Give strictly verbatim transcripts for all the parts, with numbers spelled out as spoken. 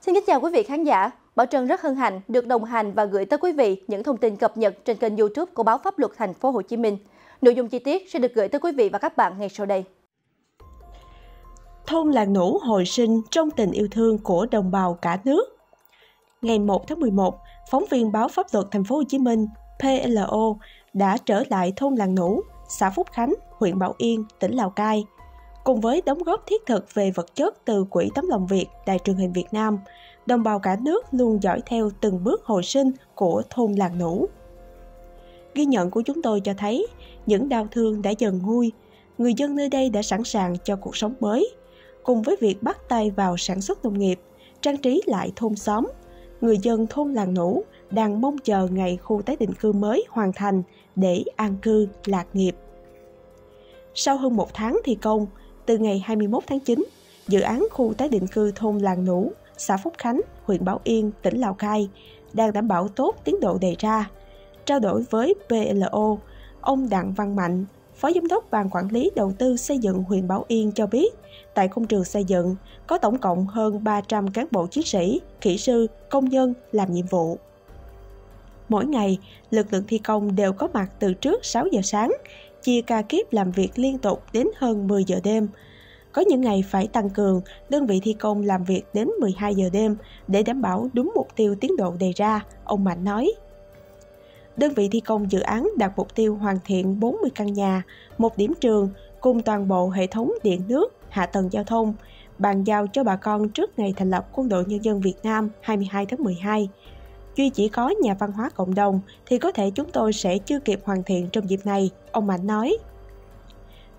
Xin kính chào quý vị khán giả. Bảo Trân rất hân hạnh được đồng hành và gửi tới quý vị những thông tin cập nhật trên kênh YouTube của Báo Pháp luật Thành phố Hồ Chí Minh. Nội dung chi tiết sẽ được gửi tới quý vị và các bạn ngay sau đây. Thôn Làng Nủ hồi sinh trong tình yêu thương của đồng bào cả nước. Ngày mồng một tháng mười một, phóng viên Báo Pháp luật Thành phố Hồ Chí Minh (pê lờ ô) đã trở lại thôn Làng Nủ, xã Phúc Khánh, huyện Bảo Yên, tỉnh Lào Cai. Cùng với đóng góp thiết thực về vật chất từ Quỹ Tấm Lòng Việt, Đài truyền hình Việt Nam, đồng bào cả nước luôn dõi theo từng bước hồi sinh của thôn Làng Nủ. Ghi nhận của chúng tôi cho thấy, những đau thương đã dần nguôi, người dân nơi đây đã sẵn sàng cho cuộc sống mới. Cùng với việc bắt tay vào sản xuất nông nghiệp, trang trí lại thôn xóm, người dân thôn Làng Nủ đang mong chờ ngày khu tái định cư mới hoàn thành để an cư lạc nghiệp. Sau hơn một tháng thi công, từ ngày hai mươi mốt tháng chín, dự án khu tái định cư thôn Làng Nủ, xã Phúc Khánh, huyện Bảo Yên, tỉnh Lào Cai đang đảm bảo tốt tiến độ đề ra. Trao đổi với pê lờ ô, ông Đặng Văn Mạnh, Phó Giám đốc Ban Quản lý Đầu tư Xây dựng huyện Bảo Yên cho biết, tại công trường xây dựng có tổng cộng hơn ba trăm cán bộ chiến sĩ, kỹ sư, công nhân làm nhiệm vụ. Mỗi ngày, lực lượng thi công đều có mặt từ trước sáu giờ sáng, chia ca kíp làm việc liên tục đến hơn mười giờ đêm. Có những ngày phải tăng cường, đơn vị thi công làm việc đến mười hai giờ đêm để đảm bảo đúng mục tiêu tiến độ đề ra, ông Mạnh nói. Đơn vị thi công dự án đạt mục tiêu hoàn thiện bốn mươi căn nhà, một điểm trường cùng toàn bộ hệ thống điện nước, hạ tầng giao thông, bàn giao cho bà con trước ngày thành lập Quân đội Nhân dân Việt Nam hai mươi hai tháng mười hai. Duy chỉ có nhà văn hóa cộng đồng thì có thể chúng tôi sẽ chưa kịp hoàn thiện trong dịp này, ông Mạnh nói.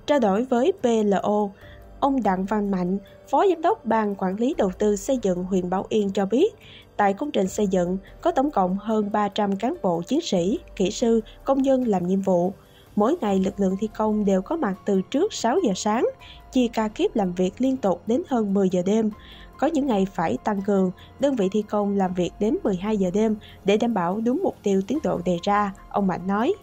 Trao đổi với pê lờ ô, ông Đặng Văn Mạnh, Phó Giám đốc Ban Quản lý Đầu tư Xây dựng huyện Bảo Yên cho biết, tại công trình xây dựng có tổng cộng hơn ba trăm cán bộ chiến sĩ, kỹ sư, công nhân làm nhiệm vụ. Mỗi ngày lực lượng thi công đều có mặt từ trước sáu giờ sáng, chia ca kíp làm việc liên tục đến hơn mười giờ đêm. Có những ngày phải tăng cường, đơn vị thi công làm việc đến mười hai giờ đêm để đảm bảo đúng mục tiêu tiến độ đề ra, ông Mạnh nói.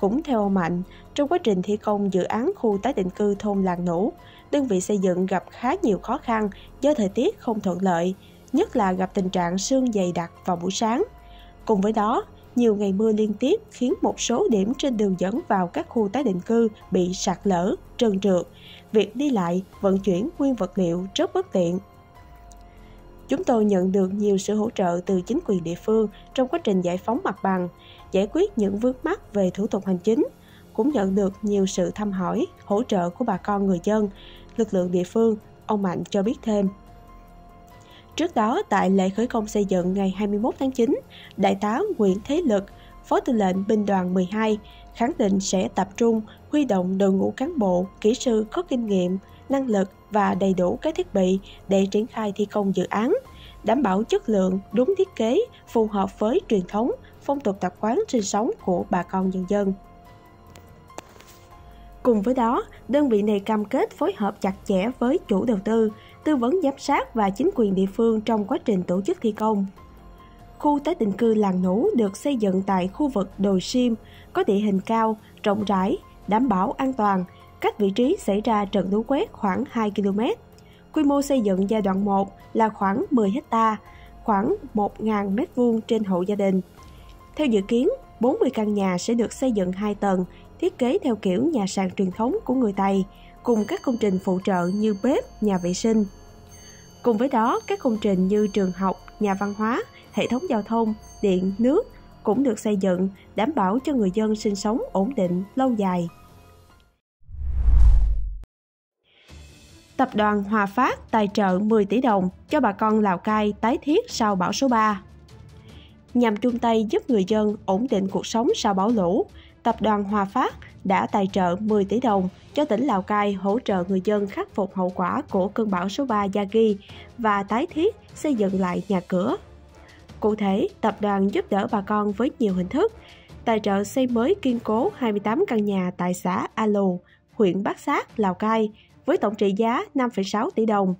Cũng theo ông Mạnh, trong quá trình thi công dự án khu tái định cư thôn Làng Nủ, đơn vị xây dựng gặp khá nhiều khó khăn do thời tiết không thuận lợi, nhất là gặp tình trạng sương dày đặc vào buổi sáng. Cùng với đó, nhiều ngày mưa liên tiếp khiến một số điểm trên đường dẫn vào các khu tái định cư bị sạt lở, trơn trượt. Việc đi lại, vận chuyển nguyên vật liệu rất bất tiện. Chúng tôi nhận được nhiều sự hỗ trợ từ chính quyền địa phương trong quá trình giải phóng mặt bằng, giải quyết những vướng mắc về thủ tục hành chính, cũng nhận được nhiều sự thăm hỏi, hỗ trợ của bà con người dân, lực lượng địa phương, ông Mạnh cho biết thêm. Trước đó, tại lễ khởi công xây dựng ngày hai mươi mốt tháng chín, Đại tá Nguyễn Thế Lực, Phó Tư lệnh Binh đoàn mười hai, khẳng định sẽ tập trung huy động đội ngũ cán bộ, kỹ sư có kinh nghiệm, năng lực và đầy đủ các thiết bị để triển khai thi công dự án, đảm bảo chất lượng, đúng thiết kế, phù hợp với truyền thống, phong tục tập quán sinh sống của bà con nhân dân. Cùng với đó, đơn vị này cam kết phối hợp chặt chẽ với chủ đầu tư, tư vấn giám sát và chính quyền địa phương trong quá trình tổ chức thi công. Khu tái định cư Làng Nủ được xây dựng tại khu vực Đồi Sim, có địa hình cao, rộng rãi, đảm bảo an toàn, cách vị trí xảy ra trận lũ quét khoảng hai ki lô mét. Quy mô xây dựng giai đoạn một là khoảng mười héc ta, khoảng một nghìn mét vuông trên hộ gia đình. Theo dự kiến, bốn mươi căn nhà sẽ được xây dựng hai tầng, thiết kế theo kiểu nhà sàn truyền thống của người Tày, cùng các công trình phụ trợ như bếp, nhà vệ sinh. Cùng với đó, các công trình như trường học, nhà văn hóa, hệ thống giao thông, điện, nước cũng được xây dựng, đảm bảo cho người dân sinh sống ổn định, lâu dài. Tập đoàn Hòa Phát tài trợ mười tỷ đồng cho bà con Lào Cai tái thiết sau bão số ba. Nhằm chung tay giúp người dân ổn định cuộc sống sau bão lũ, Tập đoàn Hòa Phát đã tài trợ mười tỷ đồng cho tỉnh Lào Cai hỗ trợ người dân khắc phục hậu quả của cơn bão số ba Yagi và tái thiết xây dựng lại nhà cửa. Cụ thể, tập đoàn giúp đỡ bà con với nhiều hình thức, tài trợ xây mới kiên cố hai mươi tám căn nhà tại xã A Lù, huyện Bát Sát, Lào Cai, với tổng trị giá năm phẩy sáu tỷ đồng.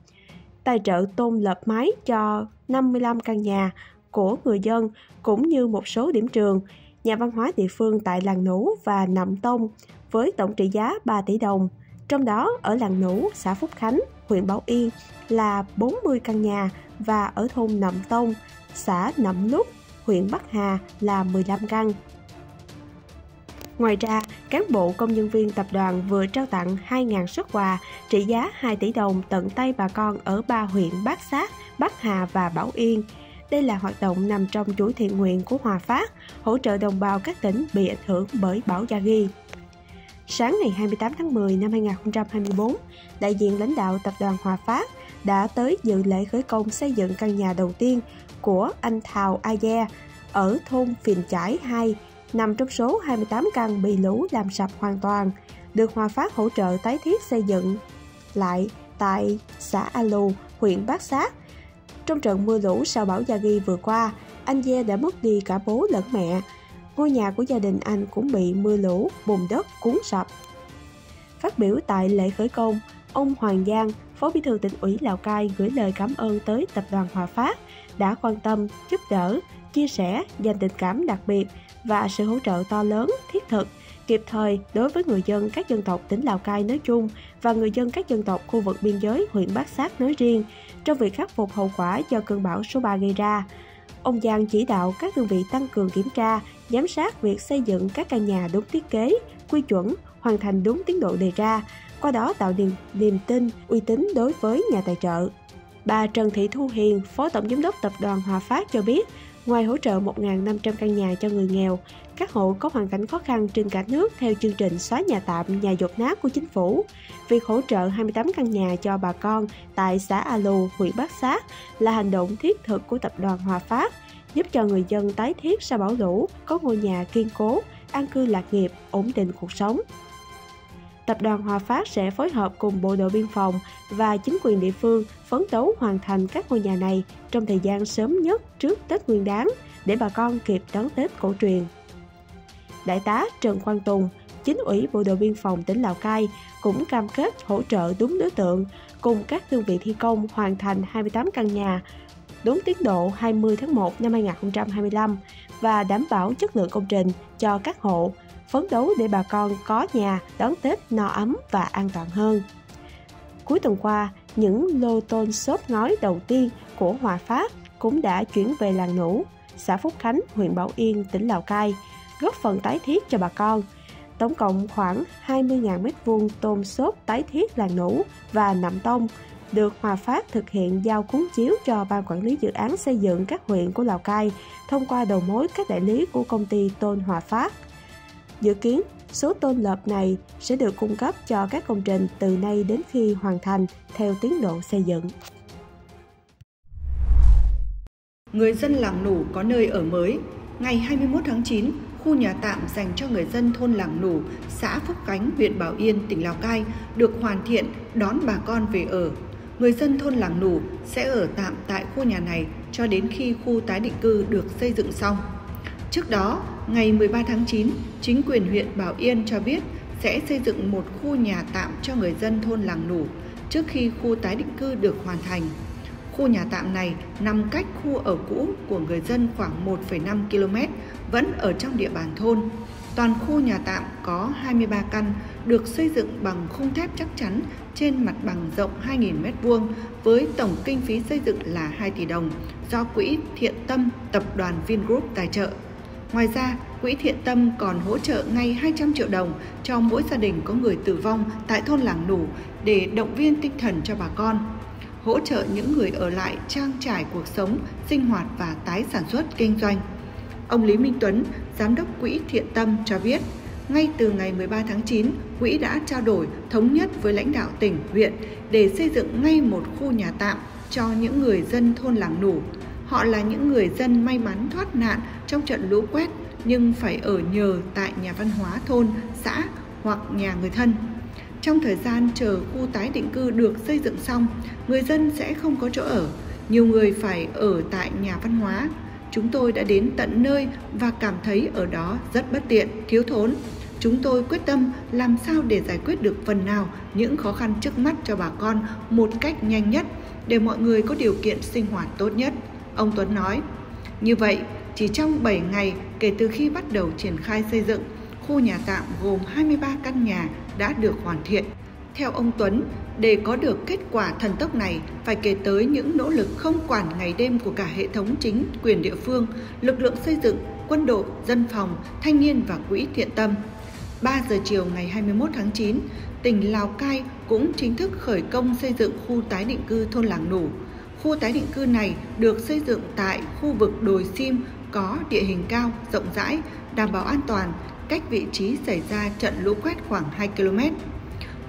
Tài trợ tôn lợp mái cho năm mươi lăm căn nhà của người dân, cũng như một số điểm trường, nhà văn hóa địa phương tại Làng Nủ và Nậm Tông, với tổng trị giá ba tỷ đồng, trong đó ở làng Nủ, xã Phúc Khánh, huyện Bảo Yên là bốn mươi căn nhà và ở thôn Nậm Tông, xã Nậm Nút, huyện Bắc Hà là mười lăm căn. Ngoài ra, cán bộ công nhân viên tập đoàn vừa trao tặng hai nghìn suất quà trị giá hai tỷ đồng tận tay bà con ở ba huyện Bát Sát, Bắc Hà và Bảo Yên. Đây là hoạt động nằm trong chuỗi thiện nguyện của Hòa Phát, hỗ trợ đồng bào các tỉnh bị ảnh hưởng bởi bão Yagi. Sáng ngày hai mươi tám tháng mười năm hai nghìn không trăm hai mươi tư, đại diện lãnh đạo tập đoàn Hòa Phát đã tới dự lễ khởi công xây dựng căn nhà đầu tiên của anh Thào A Gia ở thôn Phiền Chải hai, nằm trong số hai mươi tám căn bị lũ làm sập hoàn toàn, được Hòa Phát hỗ trợ tái thiết xây dựng lại tại xã A Lù, huyện Bát Sát. Trong trận mưa lũ sau bão Yagi vừa qua, anh Gia đã mất đi cả bố lẫn mẹ. Ngôi nhà của gia đình anh cũng bị mưa lũ, bùn đất cuốn sập. Phát biểu tại lễ khởi công, ông Hoàng Giang, Phó Bí thư Tỉnh ủy Lào Cai gửi lời cảm ơn tới Tập đoàn Hòa Phát đã quan tâm, giúp đỡ, chia sẻ, dành tình cảm đặc biệt và sự hỗ trợ to lớn, thiết thực, kịp thời đối với người dân các dân tộc tỉnh Lào Cai nói chung và người dân các dân tộc khu vực biên giới huyện Bát Sát nói riêng trong việc khắc phục hậu quả do cơn bão số ba gây ra. Ông Giang chỉ đạo các đơn vị tăng cường kiểm tra, giám sát việc xây dựng các căn nhà đúng thiết kế, quy chuẩn, hoàn thành đúng tiến độ đề ra, qua đó tạo niềm, niềm tin, uy tín đối với nhà tài trợ. Bà Trần Thị Thu Hiền, Phó Tổng Giám đốc Tập đoàn Hòa Phát cho biết, ngoài hỗ trợ một nghìn năm trăm căn nhà cho người nghèo, các hộ có hoàn cảnh khó khăn trên cả nước theo chương trình xóa nhà tạm, nhà dột nát của chính phủ, việc hỗ trợ hai mươi tám căn nhà cho bà con tại xã A Lù, huyện Bát Sát là hành động thiết thực của Tập đoàn Hòa Phát, giúp cho người dân tái thiết sau bão lũ, có ngôi nhà kiên cố, an cư lạc nghiệp, ổn định cuộc sống. Tập đoàn Hòa Phát sẽ phối hợp cùng bộ đội biên phòng và chính quyền địa phương phấn đấu hoàn thành các ngôi nhà này trong thời gian sớm nhất trước Tết Nguyên Đán để bà con kịp đón Tết cổ truyền. Đại tá Trần Quang Tùng, Chính ủy Bộ đội Biên phòng tỉnh Lào Cai cũng cam kết hỗ trợ đúng đối tượng cùng các đơn vị thi công hoàn thành hai mươi tám căn nhà đúng tiến độ hai mươi tháng một năm hai nghìn không trăm hai mươi lăm và đảm bảo chất lượng công trình cho các hộ, phấn đấu để bà con có nhà đón Tết no ấm và an toàn hơn. Cuối tuần qua, những lô tôn xốp ngói đầu tiên của Hòa Phát cũng đã chuyển về làng Nủ, xã Phúc Khánh, huyện Bảo Yên, tỉnh Lào Cai, góp phần tái thiết cho bà con. Tổng cộng khoảng hai mươi nghìn mét vuông tôn xốp tái thiết làng Nủ và Nậm Tông được Hòa Phát thực hiện giao cuốn chiếu cho Ban Quản lý Dự án Xây dựng các huyện của Lào Cai thông qua đầu mối các đại lý của công ty tôn Hòa Phát. Dự kiến, số tôn lợp này sẽ được cung cấp cho các công trình từ nay đến khi hoàn thành theo tiến độ xây dựng. Người dân làng Nủ có nơi ở mới. Ngày hai mươi mốt tháng chín, khu nhà tạm dành cho người dân thôn làng Nủ, xã Phúc Khánh, huyện Bảo Yên, tỉnh Lào Cai được hoàn thiện đón bà con về ở. Người dân thôn làng Nủ sẽ ở tạm tại khu nhà này cho đến khi khu tái định cư được xây dựng xong. Trước đó, ngày mười ba tháng chín, chính quyền huyện Bảo Yên cho biết sẽ xây dựng một khu nhà tạm cho người dân thôn làng Nủ trước khi khu tái định cư được hoàn thành. Khu nhà tạm này nằm cách khu ở cũ của người dân khoảng một phẩy năm ki lô mét, vẫn ở trong địa bàn thôn. Toàn khu nhà tạm có hai mươi ba căn, được xây dựng bằng khung thép chắc chắn trên mặt bằng rộng hai nghìn mét vuông với tổng kinh phí xây dựng là hai tỷ đồng do Quỹ Thiện Tâm Tập đoàn Vingroup tài trợ. Ngoài ra, Quỹ Thiện Tâm còn hỗ trợ ngay hai trăm triệu đồng cho mỗi gia đình có người tử vong tại thôn làng Nủ để động viên tinh thần cho bà con, hỗ trợ những người ở lại trang trải cuộc sống, sinh hoạt và tái sản xuất kinh doanh. Ông Lý Minh Tuấn, Giám đốc Quỹ Thiện Tâm cho biết, ngay từ ngày mười ba tháng chín, Quỹ đã trao đổi thống nhất với lãnh đạo tỉnh, huyện để xây dựng ngay một khu nhà tạm cho những người dân thôn làng Nủ. Họ là những người dân may mắn thoát nạn trong trận lũ quét nhưng phải ở nhờ tại nhà văn hóa thôn, xã hoặc nhà người thân. Trong thời gian chờ khu tái định cư được xây dựng xong, người dân sẽ không có chỗ ở. Nhiều người phải ở tại nhà văn hóa. Chúng tôi đã đến tận nơi và cảm thấy ở đó rất bất tiện, thiếu thốn. Chúng tôi quyết tâm làm sao để giải quyết được phần nào những khó khăn trước mắt cho bà con một cách nhanh nhất để mọi người có điều kiện sinh hoạt tốt nhất, ông Tuấn nói. Như vậy, chỉ trong bảy ngày kể từ khi bắt đầu triển khai xây dựng, khu nhà tạm gồm hai mươi ba căn nhà đã được hoàn thiện. Theo ông Tuấn, để có được kết quả thần tốc này phải kể tới những nỗ lực không quản ngày đêm của cả hệ thống chính quyền địa phương, lực lượng xây dựng, quân đội, dân phòng, thanh niên và quỹ thiện tâm. ba giờ chiều ngày hai mươi mốt tháng chín, tỉnh Lào Cai cũng chính thức khởi công xây dựng khu tái định cư thôn Làng Nủ. Khu tái định cư này được xây dựng tại khu vực Đồi Sim có địa hình cao, rộng rãi, đảm bảo an toàn, cách vị trí xảy ra trận lũ quét khoảng hai ki lô mét.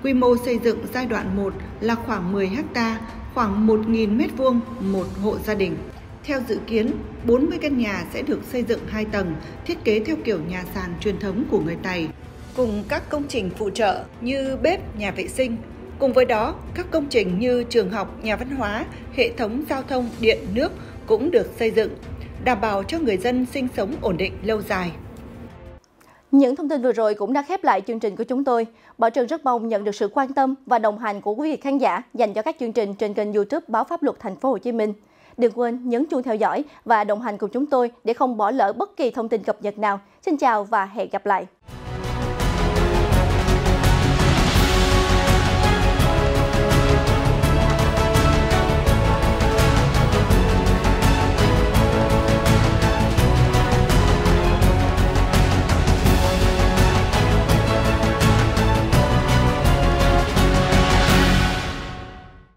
Quy mô xây dựng giai đoạn một là khoảng mười héc ta, khoảng một nghìn mét vuông một hộ gia đình. Theo dự kiến, bốn mươi căn nhà sẽ được xây dựng hai tầng, thiết kế theo kiểu nhà sàn truyền thống của người Tày, cùng các công trình phụ trợ như bếp, nhà vệ sinh. Cùng với đó, các công trình như trường học, nhà văn hóa, hệ thống giao thông, điện, nước cũng được xây dựng, đảm bảo cho người dân sinh sống ổn định lâu dài. Những thông tin vừa rồi cũng đã khép lại chương trình của chúng tôi. Bảo Trân rất mong nhận được sự quan tâm và đồng hành của quý vị khán giả dành cho các chương trình trên kênh YouTube Báo Pháp luật Thành phố Hồ Chí Minh. Đừng quên nhấn chuông theo dõi và đồng hành cùng chúng tôi để không bỏ lỡ bất kỳ thông tin cập nhật nào. Xin chào và hẹn gặp lại.